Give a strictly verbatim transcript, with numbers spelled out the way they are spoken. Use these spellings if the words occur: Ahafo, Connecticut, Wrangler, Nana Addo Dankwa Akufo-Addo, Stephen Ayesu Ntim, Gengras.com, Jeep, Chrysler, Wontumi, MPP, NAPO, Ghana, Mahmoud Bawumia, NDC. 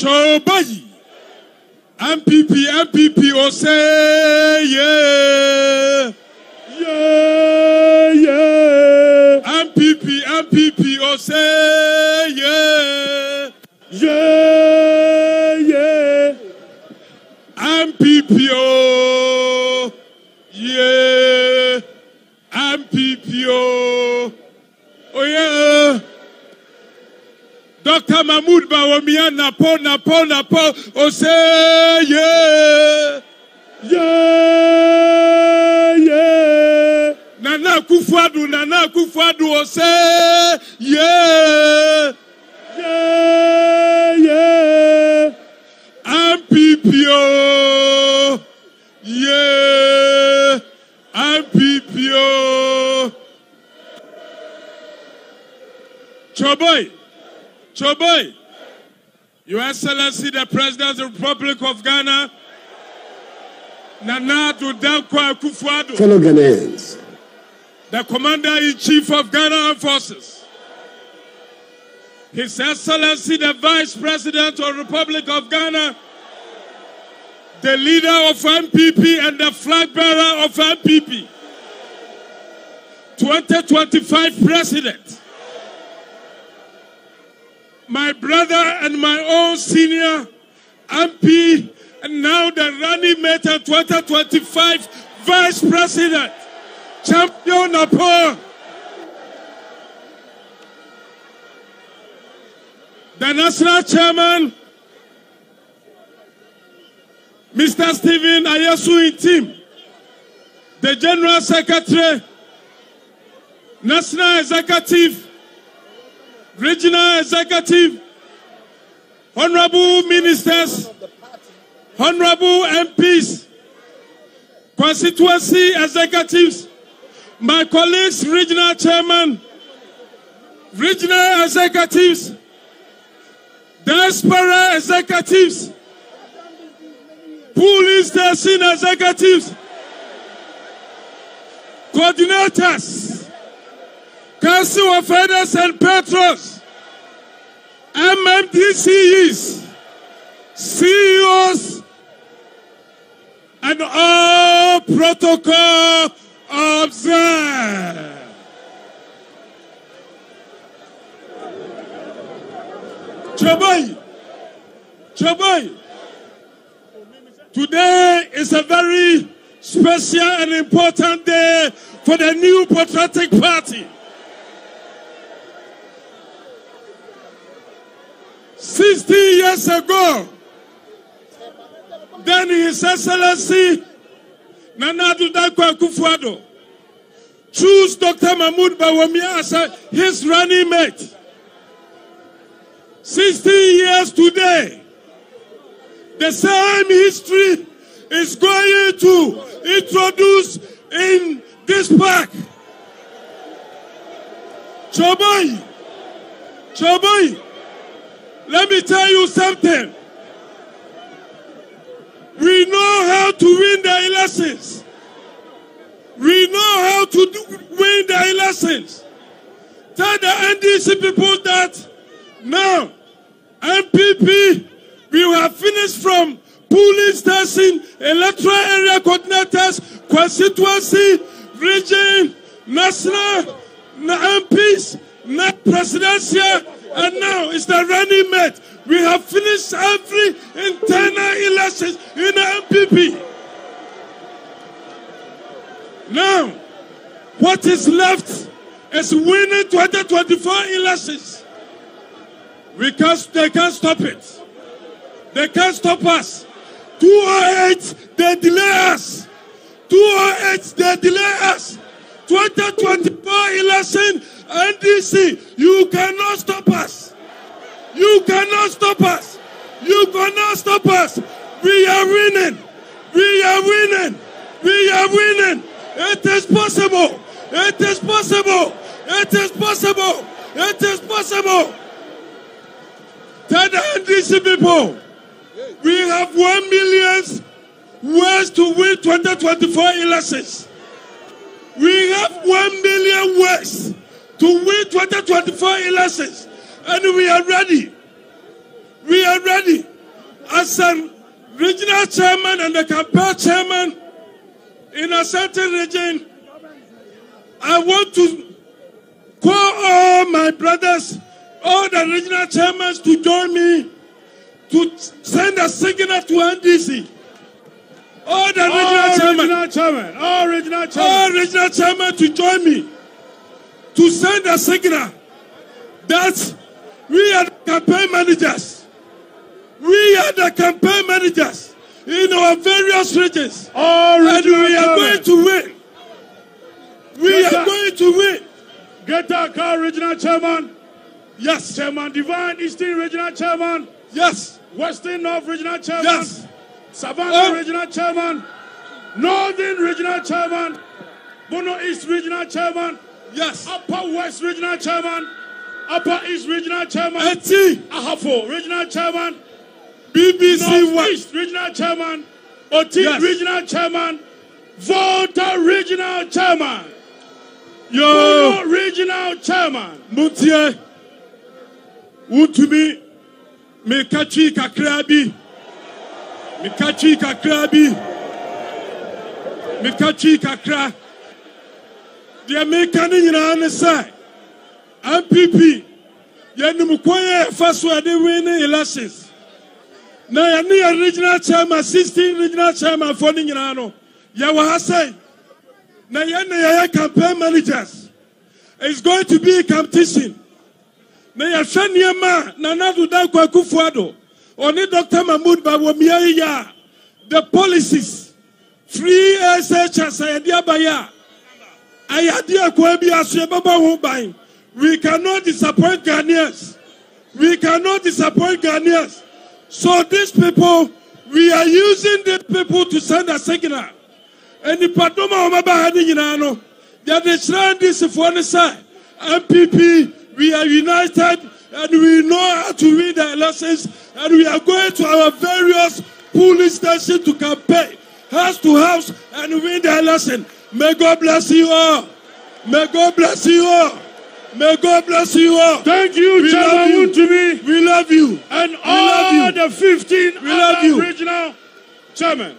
Chobayi. M P P, M P P, oh say yeah. Yeah, yeah. M P P, M P P, oh say yeah. Yeah, yeah. M P P, oh yeah. M P P, oh yeah. Doctor Mahmoud Bawumia, NAPO, NAPO, NAPO, oh say yeah. Yeah, yeah. Nana Akufo-Addo, Nana Akufo-Addo, oh say yeah. Yeah, yeah. M P P, oh yeah. M P P, oh. Choboy. Choboy, Your Excellency, the President of the Republic of Ghana, Nana Addo Dankwa Akufo-Addo, fellow Ghanaians, the Commander-in-Chief of Ghana Armed Forces, His Excellency, the Vice President of the Republic of Ghana, the leader of M P P and the flag bearer of M P P, twenty twenty-five President, my brother and my own senior M P, and now the running mate of twenty twenty-five Vice President, Champion Napo. The National Chairman, Mister Stephen Ayesu Ntim, the General Secretary, National Executive, Regional Executive, Honorable Ministers, Honorable M Ps, Constituency Executives, my colleagues, Regional Chairman, Regional Executives, Diaspora Executives, Police Station Executives, Coordinators, Council of Elders and Patrons, M M D Cs, C E Os, and all protocol observed. Choboy, Choboy, today is a very special and important day for the new patriotic party. Sixteen years ago, then His Excellency Nana Addo Dankwa Akufo-Addo chose Doctor Mahmoud Bawumia as a, his running mate. Sixteen years today, the same history is going to introduce in this park. Choboy, Choboy. Let me tell you something. We know how to win the elections. We know how to do, win the elections. Tell the N D C people that now, M P P, we have finished from polling station, electoral area coordinators, constituency, region, national, M Ps, presidential. And now it's the running mate. We have finished every internal elections in the M P P. Now, what is left is winning twenty twenty-four elections. We can't, they can't stop it. They can't stop us. two oh eight, they delay us. two oh eight, they delay us. twenty twenty-four election, N D C, you cannot stop us. You cannot stop us. You cannot stop us. We are winning. We are winning. We are winning. It is possible. It is possible. It is possible. It is possible. Tell the N D C people, we have one million ways to win twenty twenty-four elections. We have one million ways to win twenty twenty-four elections, and we are ready. We are ready. and regional chairman and the campaign chairman in a certain region, I want to call all my brothers, all the regional chairmen to join me to send a signal to N D C. All the regional chairmen, chairman, all regional chairmen, all regional chairmen to join me to send a signal that we are the campaign managers. We are the campaign managers in our various regions. All and regional we are chairman. Going to win. We Get are up. Going to win. Get our car, regional chairman. Yes. Chairman Divine, Eastern regional chairman. Yes. Western North regional chairman. Yes. Savannah um, regional chairman. Northern regional chairman. Bono East regional chairman. Yes. Upper West regional chairman. Upper East regional chairman. Eti. Ahafo regional chairman. B B C North East regional chairman. Oti yes. regional chairman. Volta regional chairman. Yo. Bono regional chairman. Mutie. Wontumi. Mekachi Kakrabi. Mekachi Kakrabi. Mekachi Kakra. The American in the side. M P P. Yanumukwaya first were they winning elections. Now you need a regional chairman, sixteen regional chairman for Ningano. Yawahasai. Now you need campaign managers. It's going to be a competition. Now you shall near man, Nana Addo Dankwa Akufo-Addo. Only Doctor Mahmoud Bawumia, the policies, free S H S, we cannot disappoint Ghanaians. We cannot disappoint Ghanaians. So these people, we are using these people to send a signal. And the Padoma Omabahani, they are destroying this for the side. M P P, we are united. And we know how to win the elections, and we are going to our various polling stations to campaign, house to house, and win the election. May God bless you all. May God bless you all. May God bless you all. Thank you, we Chairman love you. Wontumi. We love you. And we all love you. The fifteen we love you. Regional chairman.